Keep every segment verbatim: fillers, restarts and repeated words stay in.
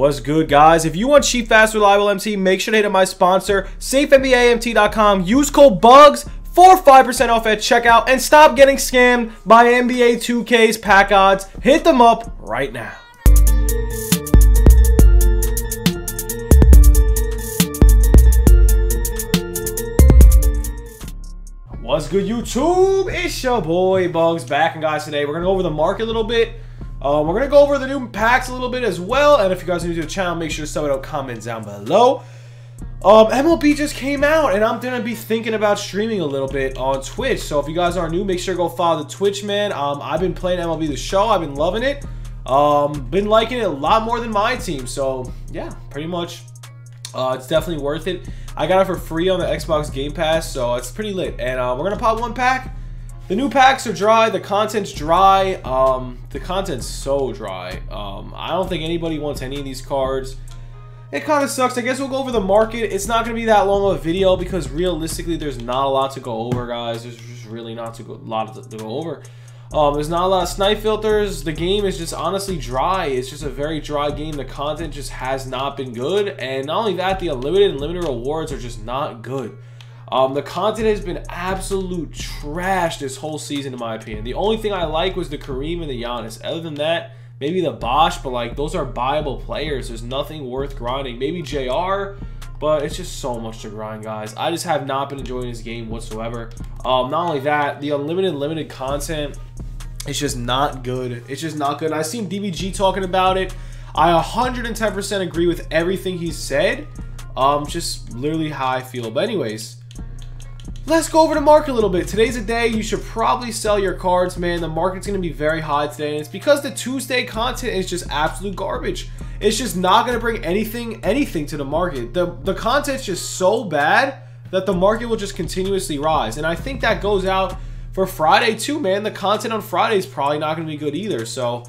What's good, guys? If you want cheap, fast, reliable M T, make sure to hit up my sponsor, safe N B A M T dot com. Use code BUGS for five percent off at checkout and stop getting scammed by N B A two K's pack odds. Hit them up right now. What's good, YouTube? It's your boy Bugs back, and guys, today we're gonna go over the market a little bit. Um, we're gonna go over the new packs a little bit as well. And if you guys are new to the channel, make sure to sub it out, comment down below. Um, M L B just came out, and I'm gonna be thinking about streaming a little bit on Twitch. So if you guys are new, make sure to go follow the Twitch, man. Um, I've been playing M L B the Show. I've been loving it. Um, been liking it a lot more than my team. So yeah, pretty much. Uh, it's definitely worth it. I got it for free on the Xbox Game Pass, so it's pretty lit. And uh, we're going to pop one pack. The new packs are dry. The content's dry. Um, the content's so dry. Um, I don't think anybody wants any of these cards. It kind of sucks. I guess we'll go over the market. It's not going to be that long of a video because realistically, there's not a lot to go over, guys. There's just really not to go, a lot to, to go over. Um, there's not a lot of snipe filters. The game is just honestly dry. It's just a very dry game. The content just has not been good. And not only that, the unlimited and limited rewards are just not good. Um, the content has been absolute trash this whole season, in my opinion. The only thing I like was the Kareem and the Giannis. Other than that, maybe the Bosch, but like those are buyable players. There's nothing worth grinding. Maybe J R, but it's just so much to grind, guys. I just have not been enjoying this game whatsoever. Um, not only that, the unlimited limited content, it's just not good. It's just not good. I've seen D V G talking about it. I one hundred ten percent agree with everything he said. Um, just literally how I feel. But anyways, let's go over the market a little bit. Today's a day you should probably sell your cards, man. The market's going to be very high today. And it's because the Tuesday content is just absolute garbage. It's just not going to bring anything, anything to the market. The, the content's just so bad that the market will just continuously rise. And I think that goes out for Friday too, man. The content on Friday is probably not going to be good either. So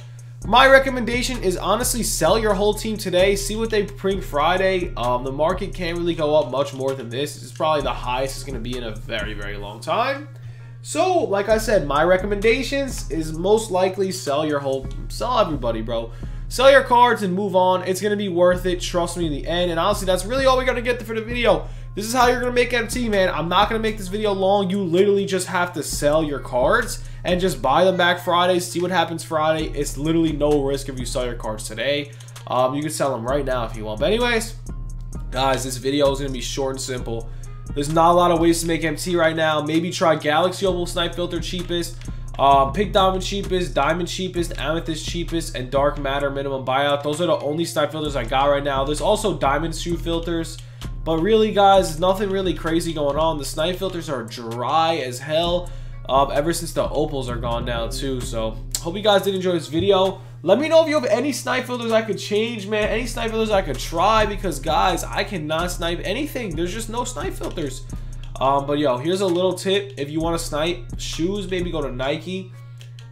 my recommendation is honestly sell your whole team today. See what they bring Friday. Um, the market can't really go up much more than this. This is probably the highest it's going to be in a very, very long time. So like I said, my recommendations is most likely sell your whole, sell everybody, bro. Sell your cards and move on. It's going to be worth it. Trust me in the end. And honestly, that's really all we're going to get for the video. This is how you're going to make M T, man. I'm not going to make this video long. You literally just have to sell your cards and just buy them back Friday. See what happens Friday. It's literally no risk if you sell your cards today. Um, you can sell them right now if you want. But anyways, guys, this video is going to be short and simple. There's not a lot of ways to make M T right now. Maybe try Galaxy Oval Snipe Filter cheapest. Um, pick Diamond cheapest, Diamond cheapest, Amethyst cheapest, and Dark Matter minimum buyout. Those are the only snipe filters I got right now. There's also Diamond shoe filters, but really, guys, nothing really crazy going on. The snipe filters are dry as hell um, ever since the opals are gone now too. So hope you guys did enjoy this video. Let me know if you have any snipe filters I could change, man. Any snipe filters I could try, because guys, I cannot snipe anything. There's just no snipe filters. Um, but yo, here's a little tip. If you want to snipe shoes, maybe go to Nike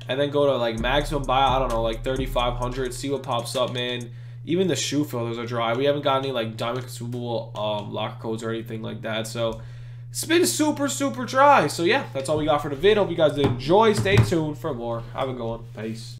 and then go to like maximum buy, I don't know, like thirty-five hundred, see what pops up, man. Even the shoe filters are dry. We haven't got any like diamond consumable um, locker codes or anything like that. So it's been super, super dry. So yeah, that's all we got for the vid. Hope you guys did enjoy. Stay tuned for more. Have a good one. Peace.